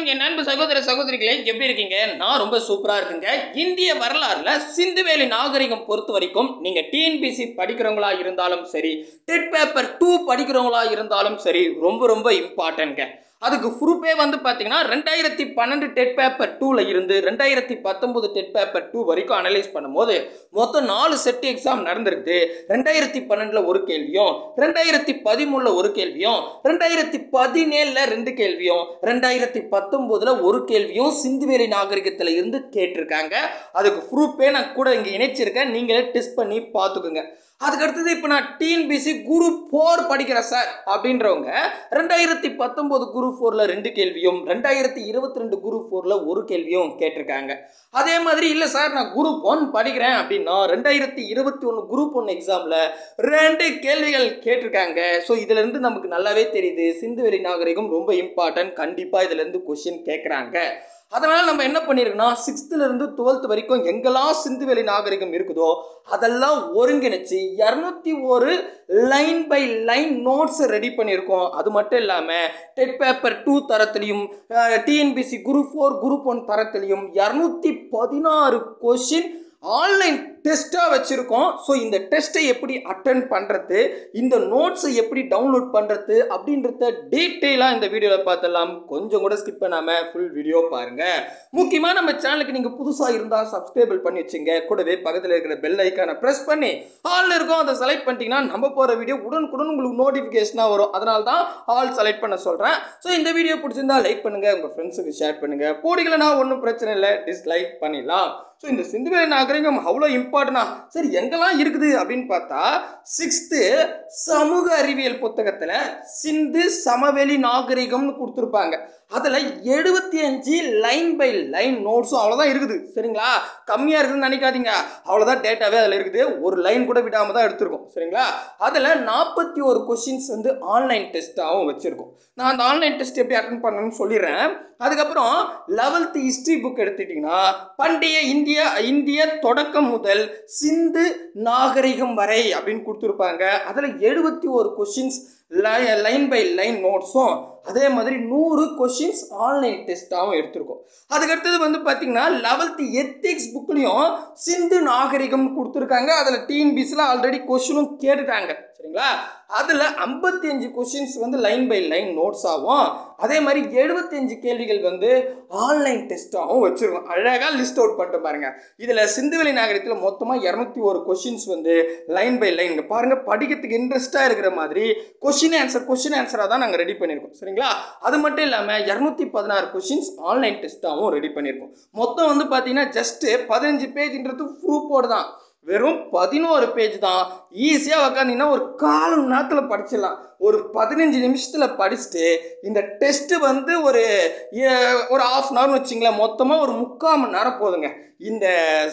வணக்கம் என் அன்பு சகோதர சகோதரிகளே, எப்படி இருக்கீங்க? நான் ரொம்ப சூப்பராக இருக்குங்க. இந்திய வரலாறுல சிந்துவேலி நாகரிகம் பொறுத்த வரைக்கும் நீங்கள் டிஎன்பிஎஸ்சி படிக்கிறவங்களா இருந்தாலும் சரி, டெட் பேப்பர் 2 படிக்கிறவங்களா இருந்தாலும் சரி, ரொம்ப ரொம்ப இம்பார்ட்டன்ட்ங்க. அதுக்கு குரூப்பே வந்து பார்த்தீங்கன்னா 2012 டெட் பேப்பர் 2ல இருந்து 2019 டெட் பேப்பர் 2 வரைக்கும் அனலைஸ் பண்ணும்போது மொத்தம் 4 செட் எக்ஸாம் நடந்திருக்கு. 2012ல ஒரு கேள்வியும், 2013ல ஒரு கேள்வியும், 2017ல 2 கேள்வியும், 2019ல ஒரு கேள்வியும் சிந்துவேலி நாகரிகத்தில் இருந்து கேட்டிருக்காங்க. அதுக்கு குரூப்பே நான் கூட இங்கே இணைச்சிருக்கேன், நீங்களே டெஸ்ட் பண்ணி பார்த்துக்குங்க. அதுக்கடுத்தது இப்போ நான் டிஎன்பிஎஸ்சி குரூப் 4 படிக்கிறேன் சார் அப்படின்றவங்க 2019 குரூப் 4ல 2 கேள்வியும், 2022 குரூப் 4ல ஒரு கேள்வியும் கேட்டிருக்காங்க. அதே மாதிரி இல்லை சார் நான் குரூப் 1 படிக்கிறேன் அப்படின்னா 2021 குரூப் 1 எக்ஸாமில் 2 கேள்விகள் கேட்டிருக்காங்க. ஸோ இதுலேருந்து நமக்கு நல்லாவே தெரியுது சிந்துவேலி நாகரிகம் ரொம்ப இம்பார்ட்டன்ட், கண்டிப்பாக இதுலேருந்து கொஸ்டின் கேட்குறாங்க. அதனால் நம்ம என்ன பண்ணியிருக்கோம்னா 6th-லேருந்து 12th வரைக்கும் எங்கெல்லாம் சிந்துவேலி நாகரிகம் இருக்குதோ அதெல்லாம் ஒருங்கிணைச்சு 201 line by line notes ready பண்ணியிருக்கோம். அது மட்டும் இல்லாமல் டெட் பேப்பர் 2 தரத்துலையும் டிஎன்பிஎஸ்சி குரூப் 4 குரூப் 1 தரத்துலையும் 216 கொஷின் ஆன்லைன் டெஸ்ட்டாக வச்சுருக்கோம். ஸோ இந்த டெஸ்ட்டை எப்படி அட்டன் பண்ணுறது, இந்த நோட்ஸை எப்படி டவுன்லோட் பண்ணுறது அப்படின்றத டீட்டெயிலாக இந்த வீடியோவில் பார்த்துடலாம். கொஞ்சம் கூட ஸ்கிப் பண்ணாமல் ஃபுல் வீடியோ பாருங்கள். முக்கியமாக நம்ம சேனலுக்கு நீங்கள் புதுசாக இருந்தால் சப்ஸ்கிரைபிள் பண்ணி வச்சுங்க. கூடவே பக்கத்தில் இருக்கிற பெல் ஐக்கானை ப்ரெஸ் பண்ணி ஆல் இருக்கும், அதை செலக்ட் பண்ணிட்டீங்கன்னா நம்ம போகிற வீடியோ உடனுக்குடன் உங்களுக்கு நோட்டிஃபிகேஷனாக வரும். அதனால தான் ஆல் செலக்ட் பண்ண சொல்கிறேன். ஸோ இந்த வீடியோ பிடிச்சிருந்தால் லைக் பண்ணுங்கள், உங்கள் ஃப்ரெண்ட்ஸுக்கு ஷேர் பண்ணுங்கள். போடிக்கலன்னா ஒன்றும் பிரச்சனை இல்லை, டிஸ்லைக் பண்ணிடலாம். ஸோ இந்த சிந்துவேலி நாகரிகம் அவ்வளோ இம்பார்ட்டனா சரி எங்கெல்லாம் இருக்குது அப்படின்னு பார்த்தா 6th சமூக அறிவியல் புத்தகத்தில் சிந்து சமவெளி நாகரிகம்னு கொடுத்துருப்பாங்க. அதில் 75 லைன் பை லைன் நோட்ஸும் அவ்வளோதான் இருக்குது. சரிங்களா, கம்மியாக இருக்குதுன்னு நினைக்காதீங்க, அவ்வளோதான் டேட்டாவே அதில் இருக்குது. ஒரு லைன் கூட விடாமல் தான் எடுத்திருக்கோம். சரிங்களா, அதில் 41 கொஸ்டின்ஸ் வந்து ஆன்லைன் டெஸ்ட்டாகவும் வச்சுருக்கோம். நான் அந்த ஆன்லைன் டெஸ்ட் எப்படி அட்டன் பண்ணணும்னு சொல்லிடுறேன். அதுக்கப்புறம் 11th ஹிஸ்ட்ரி புக் எடுத்துட்டிங்கன்னா பண்டைய இந்திய தொடக்கம் முதல் சிந்து நாகரிகம் வரை அப்படின்னு கொடுத்துருப்பாங்க. அதில் 71 கொஸ்டின்ஸ் லைன் பை லைன் நோட்ஸும், அதே மாதிரி 100 கொஷின்ஸ் ஆன்லைன் டெஸ்ட்டாகவும் எடுத்திருக்கோம். அதுக்கடுத்தது வந்து பார்த்தீங்கன்னா 11th எத்திக்ஸ் புக்லேயும் சிந்து நாகரிகம் கொடுத்துருக்காங்க. அதில் டிஎன்பிஎஸ்சியில் ஆல்ரெடி கொஷினும் கேட்டுட்டாங்க. சரிங்களா, அதில் 55 கொஷின்ஸ் வந்து லைன் பை லைன் நோட்ஸாகவும், அதே மாதிரி 75 கேள்விகள் வந்து ஆன்லைன் டெஸ்ட்டாகவும் வச்சுருக்கோம். அழகாக லிஸ்ட் அவுட் பண்ணிட்டு பாருங்கள். இதில் சிந்துவேலி நாகரிகத்தில் மொத்தமாக 201 கொஷின்ஸ் வந்து லைன் பை லைன் பாருங்கள். படிக்கிறதுக்கு இன்ட்ரெஸ்ட்டாக இருக்கிற மாதிரி கொஷின் ஆன்சராக தான் நாங்கள் ரெடி பண்ணியிருக்கோம். சரிங்களா, அது மட்டும் இல்லாமல் 216 கொஷின்ஸ் ஆன்லைன் டெஸ்ட்டாகவும் ரெடி பண்ணியிருக்கோம். மொத்தம் வந்து பார்த்தீங்கன்னா ஜஸ்ட்டு 15 பேஜ்ன்றது ப்ரூஃபோடு தான், வெறும் 11 பேஜ் தான். ஈஸியாக உக்காந்திங்கன்னா ஒரு 1/4 மணி நேரத்தில் படிச்சிடலாம். ஒரு 15 நிமிஷத்தில் படிச்சுட்டு இந்த டெஸ்ட்டு வந்து ஒரு 1/2 மணி நேரம்னு வச்சிங்களேன், மொத்தமாக ஒரு 3/4 மணி நேரம் போதுங்க இந்த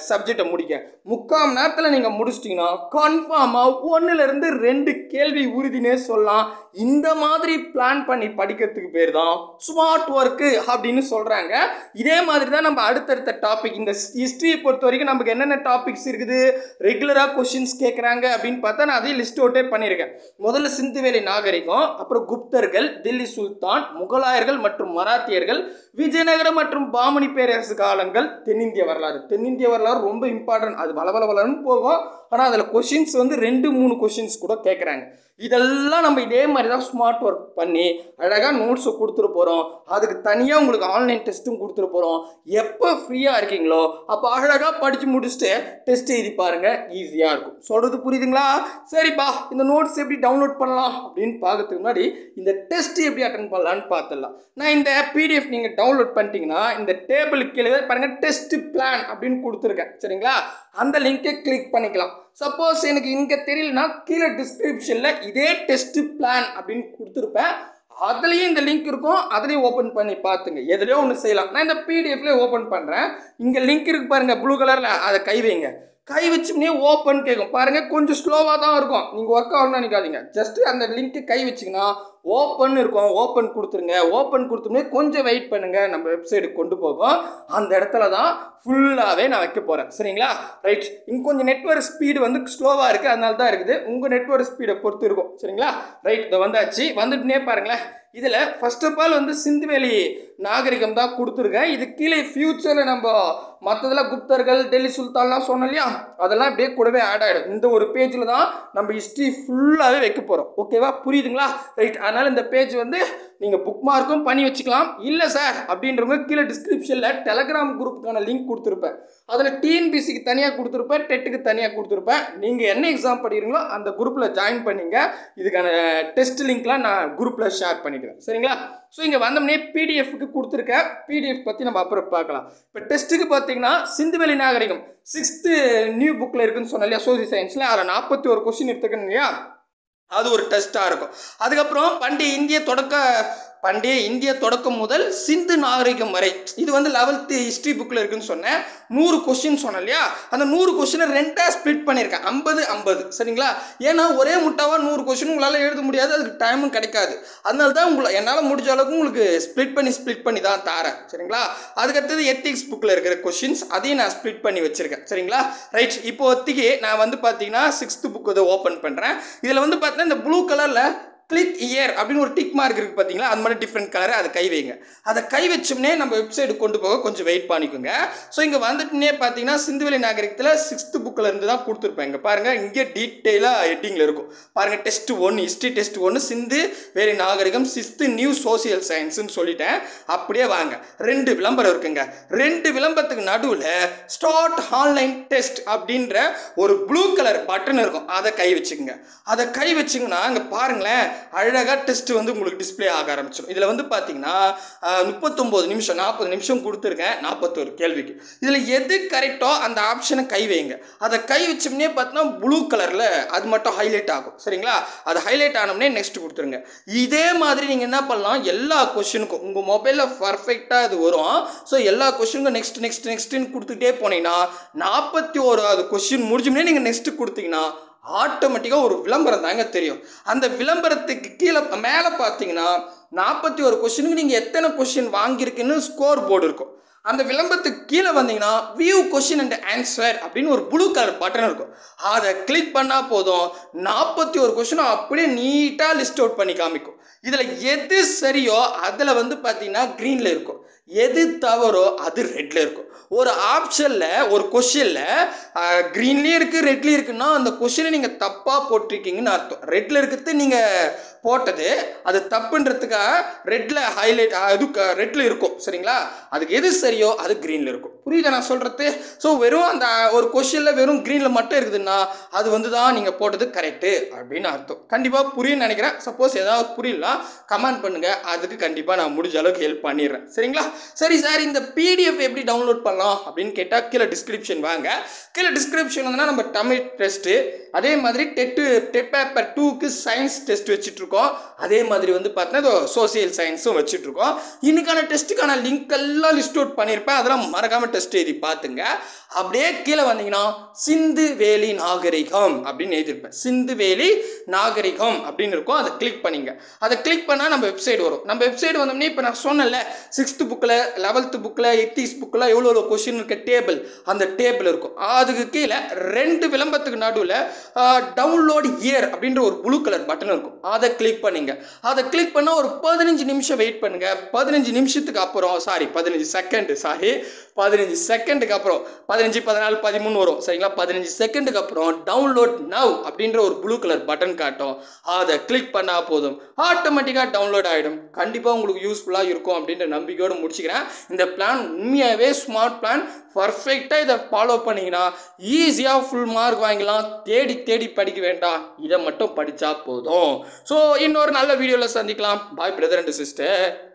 சப்ஜெக்டை முடிக்க. 3/4 மணி நேரத்தில் நீங்கள் முடிச்சிட்டிங்கன்னா கன்ஃபார்மாக 1லேருந்து 2 கேள்வி உறுதினே சொல்லலாம். இந்த மாதிரி பிளான் பண்ணி படிக்கிறதுக்கு பேர் தான் ஸ்மார்ட் ஒர்க்கு அப்படின்னு சொல்கிறாங்க. இதே மாதிரி தான் நம்ம அடுத்தடுத்த டாபிக் இந்த ஹிஸ்ட்ரியை பொறுத்த வரைக்கும் நமக்கு என்னென்ன டாபிக்ஸ் இருக்குது, ரெகுலராக கொஷின்ஸ் கேட்குறாங்க அப்படின்னு பார்த்தா நான் அதையும் லிஸ்ட் அவுட்டே பண்ணியிருக்கேன். முதல்ல சிந்துவேலி நாகரிகம், அப்புறம் குப்தர்கள், தில்லி சுல்தான், முகலாயர்கள் மற்றும் மராத்தியர்கள், விஜயநகர மற்றும் பாமணி பேரரசு காலங்கள், தென்னிந்திய வரலாறு ரொம்ப இம்பார்ட்டன்ட். அது வளவளன்னு போகும், ஆனால் அதில் கொஷின்ஸ் வந்து 2-3 கொஷின்ஸ் கூட கேட்குறாங்க. இதெல்லாம் நம்ம இதே மாதிரி தான் ஸ்மார்ட் ஒர்க் பண்ணி அழகாக நோட்ஸை கொடுத்துட்டு போகிறோம். அதுக்கு தனியாக உங்களுக்கு ஆன்லைன் டெஸ்ட்டும் கொடுத்துட்டு போகிறோம். எப்போ ஃப்ரீயாக இருக்கீங்களோ அப்போ அழகாக படித்து முடிச்சுட்டு டெஸ்ட் எழுதி பாருங்கள், ஈஸியாக இருக்கும். சொல்கிறது புரியுதுங்களா? சரிப்பா, இந்த நோட்ஸ் எப்படி டவுன்லோட் பண்ணலாம் அப்படின்னு பார்க்கறதுக்கு முன்னாடி இந்த டெஸ்ட் எப்படி அட்டன் பண்ணலான்னு பார்த்துடலாம். நான் இந்த பிடிஎஃப் நீங்கள் டவுன்லோட் பண்ணிட்டீங்கன்னா இந்த டேபிளுக்கு கீழே பாருங்கள் டெஸ்ட் பிளான் அப்படின்னு கொடுத்துருக்கேன். சரிங்களா, அந்த லிங்கை கிளிக் பண்ணிக்கலாம். சப்போஸ் எனக்கு இங்கே தெரியலனா கீழே டிஸ்கிரிப்ஷனில் இதே டெஸ்ட் பிளான் அப்படின்னு கொடுத்துருப்பேன். அதுலேயும் இந்த லிங்க் இருக்கும், அதுலேயும் ஓப்பன் பண்ணி பார்த்துங்க. எதுலேயோ ஒன்று செய்யலாம். நான் இந்த பிடிஎஃப்லேயே ஓப்பன் பண்ணுறேன். இங்கே லிங்க் இருக்குது பாருங்கள் ப்ளூ கலரில், அதை கை வைங்க. கை வச்சுனே ஓப்பன் கேட்கும் பாருங்கள். கொஞ்சம் ஸ்லோவாக தான் இருக்கும், நீங்கள் ஒர்க் ஆகணும்னு நினைக்காதீங்க. ஜஸ்ட்டு அந்த லிங்க்கு கை வச்சிங்கன்னா ஓப்பன் இருக்கும், ஓப்பன் கொடுத்துருங்க. ஓப்பன் கொடுத்தோம்னே கொஞ்சம் வெயிட் பண்ணுங்கள், நம்ம வெப்சைட்டுக்கு கொண்டு போகும். அந்த இடத்துல தான் ஃபுல்லாகவே நான் வைக்க போகிறேன். சரிங்களா, ரைட். இங்கே கொஞ்சம் நெட்வொர்க் ஸ்பீடு வந்து ஸ்லோவாக இருக்குது, அதனால தான் இருக்குது. உங்கள் நெட்வொர்க் ஸ்பீடை பொறுத்து இருக்கும். சரிங்களா, ரைட். இதை வந்தாச்சு, வந்துட்டுனே பாருங்களேன். இதில் ஃபர்ஸ்ட் ஆஃப் ஆல் வந்து சிந்துவேலி நாகரிகம் தான் கொடுத்துருக்கேன். இது கீழே ஃபியூச்சரில் நம்ம மற்றதெல்லாம் குப்தர்கள் டெல்லி சுல்தான்லாம் சொன்னோம் இல்லையா, அதெல்லாம் அப்படியே கூடவே ஆட் ஆகிடும். இந்த ஒரு பேஜில் தான் நம்ம ஹிஸ்ட்ரி ஃபுல்லாகவே வைக்க போகிறோம். ஓகேவா, புரியுதுங்களா? ரைட். அதனால் இந்த பேஜ் வந்து நீங்கள் புக் மார்க்கும் பண்ணி வச்சுக்கலாம். இல்லை சார் அப்படின்றவங்க கீழே டிஸ்கிரிப்ஷனில் டெலகிராம் குரூப்புக்கான லிங்க் கொடுத்துருப்பேன். அதில் டிஎன்பிஎஸ்சிக்கு தனியாக கொடுத்துருப்பேன், டெட்டுக்கு தனியாக கொடுத்துருப்பேன். நீங்கள் என்ன எக்ஸாம் படிக்கிறீங்களோ அந்த குரூப்பில் ஜாயின் பண்ணிங்க. இதுக்கான டெஸ்ட் லிங்க்லாம் நான் குரூப்பில் ஷேர் பண்ணிக்கிறேன். சரிங்களா? ஸோ இங்கே வந்தோம்னே பிடிஎஃப்க்கு கொடுத்துருக்கேன். பிடிஎஃப் பற்றி நம்ம அப்புறம் பார்க்கலாம். இப்போ டெஸ்ட்டுக்கு பார்த்தீங்கன்னா சிந்துவெளி நாகரிகம் 6th நியூ புக்கில் இருக்குதுன்னு சொன்னேன் இல்லையா, சோசியல் சயின்ஸில். அதில் 41 கொஸ்டின் எடுத்துக்கணும் இல்லையா, அது ஒரு டெஸ்ட்டாக இருக்கும். அதுக்கப்புறம் பண்டைய இந்திய தொடக்கம் முதல் சிந்து நாகரிகம் வரை, இது வந்து 11th ஹிஸ்ட்ரி புக்கில் இருக்குதுன்னு சொன்னேன். 100 கொஸ்டின் சொன்னேன் இல்லையா, அந்த 100 கொஸ்டினை ரெண்டாக ஸ்ப்ளிட் பண்ணியிருக்கேன், 50-50. சரிங்களா? ஏன்னா ஒரே முட்டாவாக 100 கொஸ்டின் உங்களால் எழுத முடியாது, அதுக்கு டைமும் கிடைக்காது. அதனால தான் உங்களை என்னால் முடிஞ்ச அளவுக்கு உங்களுக்கு ஸ்ப்ளிட் பண்ணி தான் தாரேன். சரிங்களா? அதுக்கடுத்தது எத்திக்ஸ் புக்கில் இருக்கிற கொஸ்டின்ஸ், அதையும் நான் ஸ்ப்ளிட் பண்ணி வச்சுருக்கேன். சரிங்களா? ரைட். இப்போத்திக்கு நான் வந்து பார்த்தீங்கன்னா 6th புக் இதை ஓப்பன் பண்ணுறேன். இதில் வந்து பார்த்தீங்கன்னா இந்த ப்ளூ கலரில் கிளிக் இயர் அப்படின்னு ஒரு டிக் மார்க் இருக்குது பார்த்தீங்களா, அது மாதிரி டிஃப்ரெண்ட் கலரு, அதை கை வைங்க. அதை கை வச்சோம்னே நம்ம வெப்சைட்டு கொண்டு போக கொஞ்சம் வெயிட் பண்ணிக்கோங்க. ஸோ இங்கே வந்துட்டுனே பார்த்தீங்கன்னா சிந்துவெளி நாகரிகத்தில் 6th புக்கில் இருந்து தான் கொடுத்துருப்பேன். இங்கே பாருங்கள், இங்கே டீட்டெயிலாக ஹெட்டிங்கில் இருக்கும் பாருங்கள். டெஸ்ட் 1 ஹிஸ்ட்ரி டெஸ்ட் 1 சிந்துவெளி நாகரிகம் 6th நியூ சோசியல் சயின்ஸ்ன்னு சொல்லிட்டேன். அப்படியே வாங்க, 2 விளம்பரம் இருக்குங்க. 2 விளம்பரத்துக்கு நடுவில் ஸ்டார்ட் ஆன்லைன் டெஸ்ட் அப்படின்ற ஒரு ப்ளூ கலர் பட்டன் இருக்கும், அதை கை வச்சுக்கோங்க. அதை கை வச்சிங்கன்னா இங்கே பாருங்களேன், அழகாக டெஸ்ட் வந்து உங்களுக்கு டிஸ்பிளே ஆக ஆரம்பிச்சிடும். இதில் வந்து பார்த்தீங்கன்னா 39 நிமிஷம் 40 நிமிஷம் கொடுத்துருக்கேன் 41 கேள்விக்கு. இதில் எது கரெக்டோ அந்த ஆப்ஷனை கை வைங்க. அதை கை வச்சோம்னே பார்த்தோம்னா ப்ளூ கலரில் அது மட்டும் ஹைலைட் ஆகும். சரிங்களா? அது ஹைலைட் ஆனோம்னே நெக்ஸ்ட் கொடுத்துருங்க. இதே மாதிரி நீங்கள் என்ன பண்ணலாம், எல்லா கொஸ்டினுக்கும் உங்கள் மொபைலில் பர்ஃபெக்டாக இது வரும். ஸோ எல்லா கொஸ்டினுக்கும் நெக்ஸ்ட் நெக்ஸ்ட் நெக்ஸ்ட்டுன்னு கொடுத்துட்டே போனீங்கன்னா 41வது கொஸ்டின் முடிஞ்சோம்னே நீங்கள் நெக்ஸ்ட்டு கொடுத்தீங்கன்னா ஆட்டோமேட்டிக்காக ஒரு விளம்பரம் தாங்க தெரியும். அந்த விளம்பரத்துக்கு கீழே மேலே பார்த்தீங்கன்னா 41 கொஸ்டினுக்கு நீங்கள் எத்தனை கொஸ்டின் வாங்கியிருக்குன்னு ஸ்கோர் போர்டு இருக்கும். அந்த விளம்பரத்துக்கு கீழே வந்தீங்கன்னா வியூ கொஸ்டின் அண்ட் ஆன்சர் அப்படின்னு ஒரு ப்ளூ கலர் பட்டன் இருக்கும், அதை கிளிக் பண்ணால் போதும் 41 கொஸ்டினும் அப்படியே நீட்டாக லிஸ்ட் அவுட் பண்ணி காமிக்கும். இதில் எது சரியோ அதில் வந்து பார்த்தீங்கன்னா க்ரீனில் இருக்கும், எது தவறோ அது ரெட்டில் இருக்கும். ஒரு ஆப்ஷனில் ஒரு கொஸ்டினில் க்ரீன்லேயும் இருக்குது ரெட்லேயும் இருக்குன்னா அந்த கொஸ்டினை நீங்கள் தப்பாக போட்டிருக்கீங்கன்னு அர்த்தம். ரெட்டில் இருக்கிறது நீங்கள் போட்டது அது தப்புன்றதுக்காக ரெட்டில் ஹைலைட் அது ரெட்டில் இருக்கும். சரிங்களா? அதுக்கு எது சரியோ அது க்ரீனில் இருக்கும். புரியுதா நான் சொல்கிறது? ஸோ வெறும் அந்த ஒரு கொஸ்டினில் வெறும் க்ரீனில் மட்டும் இருக்குதுன்னா அது வந்து தான் நீங்கள் போட்டது கரெக்டு அப்படின்னு அர்த்தம். கண்டிப்பாக புரியுன்னு நினைக்கிறேன். சப்போஸ் ஏதாவது புரியல கமெண்ட் பண்ணுங்கள், அதுக்கு கண்டிப்பாக நான் முடிஞ்ச அளவுக்கு ஹெல்ப் பண்ணிடுறேன். சரிங்களா? சரி சார், இந்த பிடிஎஃப் எப்படி டவுன்லோட் பண்ணலாம் அப்படின்னு கேட்டால் கீழே டிஸ்கிரிப்ஷன் வாங்க. கீழே டிஸ்கிரிப்ஷன் வந்து நம்ம தமிழ் டெஸ்ட்டு, அதே மாதிரி டெட் பேப்பர் 2க்கு சயின்ஸ் டெஸ்ட் வச்சுட்ருக்கோம். அதே மாதிரி வந்து பார்த்தீங்கன்னா சோசியல் சயின்ஸும் வச்சுட்ருக்கோம். இன்றைக்கான டெஸ்ட்டுக்கான லிங்க் எல்லாம் லிஸ்ட் அவுட் பண்ணியிருப்பேன், அதெல்லாம் மறக்காமல் டெஸ்ட் எழுதி பார்த்துங்க. அப்படியே கீழே வந்தீங்கன்னா சிந்துவெளி நாகரிகம் அப்படின்னு எழுதியிருப்பேன், சிந்துவெளி நாகரிகம் அப்படின்னு இருக்கும். அதை கிளிக் பண்ணிங்க. அதை கிளிக் பண்ணால் நம்ம வெப்சைட் வரும். நம்ம வெப்சைட் வந்தோம்னா இப்போ நான் சொன்னேன்ல 6th புக்கில் 11th புக்கில் 8th புக்கில் எவ்வளோ கொஸ்டின் இருக்க டேபிள், அந்த டேபிள் இருக்கும். அதுக்கு கீழே 2 விளம்பரத்துக்கு நடுவில் டவுன்லோட் இயர் அப்படின்ற ஒரு ப்ளூ கலர் பட்டன் இருக்கும், அதை கிளிக் பண்ணிங்க. அதை கிளிக் பண்ணால் ஒரு 15 நிமிஷம் வெயிட் பண்ணுங்க. 15 நிமிஷத்துக்கு அப்புறம் 15 செகண்டுக்கு அப்புறம் 15, 14, 13 வரும். சரிங்களா? 15 செகண்டுக்கு அப்புறம் டவுன்லோட் நவ் அப்படின்ற ஒரு ப்ளூ கலர் பட்டன் காட்டும், அதை கிளிக் பண்ணால் போதும் ஆட்டோமேட்டிக்காக டவுன்லோட் ஆகிடும். கண்டிப்பாக உங்களுக்கு யூஸ்ஃபுல்லாக இருக்கும் அப்படின்ற நம்பிக்கையோடு முடிச்சுக்கிறேன். இந்த பிளான் உண்மையாகவே ஸ்மார்ட் பிளான். பர்ஃபெக்டாக இதை ஃபாலோ பண்ணிங்கன்னா ஈஸியாக ஃபுல் மார்க் வாங்கிக்கலாம். தேடி தேடி படிக்க வேண்டாம், இதை மட்டும் படித்தா போதும். ஸோ இன்னொரு நல்ல வீடியோவில் சந்திக்கலாம். Bye brother and sister.